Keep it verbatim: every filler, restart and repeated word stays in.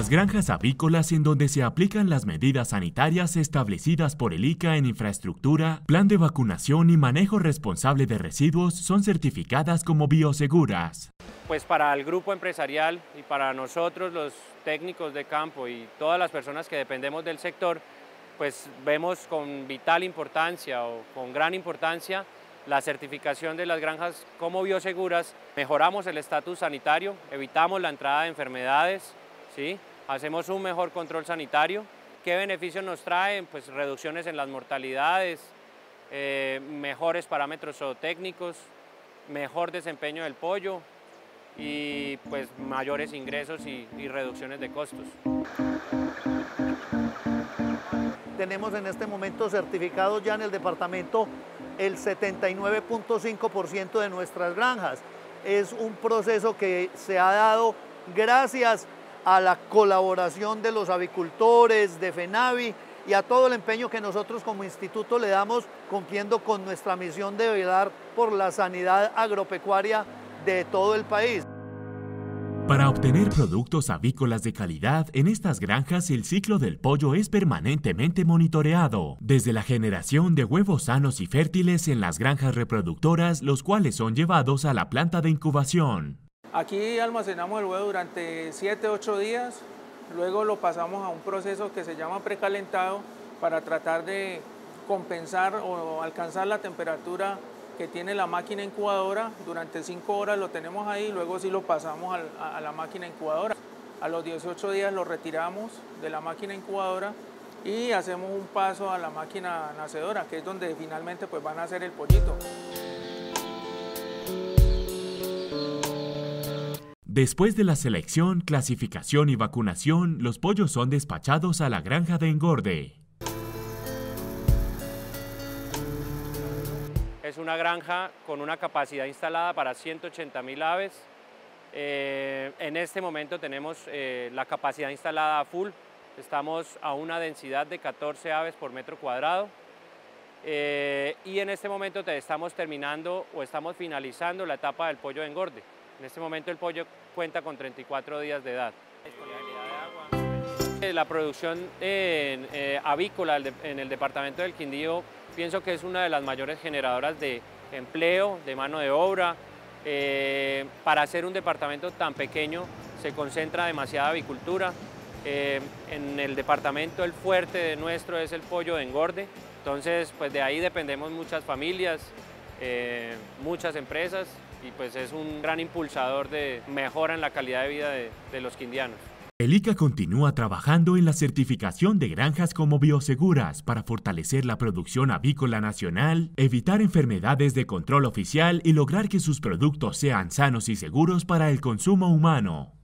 Las granjas avícolas en donde se aplican las medidas sanitarias establecidas por el I C A en infraestructura, plan de vacunación y manejo responsable de residuos son certificadas como bioseguras. Pues para el grupo empresarial y para nosotros los técnicos de campo y todas las personas que dependemos del sector, pues vemos con vital importancia o con gran importancia la certificación de las granjas como bioseguras. Mejoramos el estatus sanitario, evitamos la entrada de enfermedades, ¿sí? Hacemos un mejor control sanitario. ¿Qué beneficios nos traen? Pues reducciones en las mortalidades, eh, mejores parámetros zootécnicos, mejor desempeño del pollo y pues mayores ingresos y, y reducciones de costos. Tenemos en este momento certificados ya en el departamento el setenta y nueve punto cinco por ciento de nuestras granjas. Es un proceso que se ha dado gracias a la colaboración de los avicultores, de FENAVI y a todo el empeño que nosotros como instituto le damos cumpliendo con nuestra misión de velar por la sanidad agropecuaria de todo el país. Para obtener productos avícolas de calidad, en estas granjas el ciclo del pollo es permanentemente monitoreado, desde la generación de huevos sanos y fértiles en las granjas reproductoras, los cuales son llevados a la planta de incubación. Aquí almacenamos el huevo durante siete a ocho días, luego lo pasamos a un proceso que se llama precalentado para tratar de compensar o alcanzar la temperatura que tiene la máquina incubadora. Durante cinco horas lo tenemos ahí, luego sí lo pasamos a la máquina incubadora. A los dieciocho días lo retiramos de la máquina incubadora y hacemos un paso a la máquina nacedora, que es donde finalmente pues, van a hacer el pollito. Después de la selección, clasificación y vacunación, los pollos son despachados a la granja de engorde. Es una granja con una capacidad instalada para ciento ochenta mil aves. Eh, en este momento tenemos eh, la capacidad instalada a full. Estamos a una densidad de catorce aves por metro cuadrado. Eh, y en este momento te estamos terminando o estamos finalizando la etapa del pollo de engorde. En este momento el pollo cuenta con treinta y cuatro días de edad. La producción en, eh, avícola en el departamento del Quindío pienso que es una de las mayores generadoras de empleo, de mano de obra. Eh, para ser un departamento tan pequeño se concentra demasiada avicultura. Eh, en el departamento el fuerte de nuestro es el pollo de engorde, entonces pues de ahí dependemos muchas familias, eh, muchas empresas. Y pues es un gran impulsador de mejora en la calidad de vida de, de los quindianos. El I C A continúa trabajando en la certificación de granjas como bioseguras para fortalecer la producción avícola nacional, evitar enfermedades de control oficial y lograr que sus productos sean sanos y seguros para el consumo humano.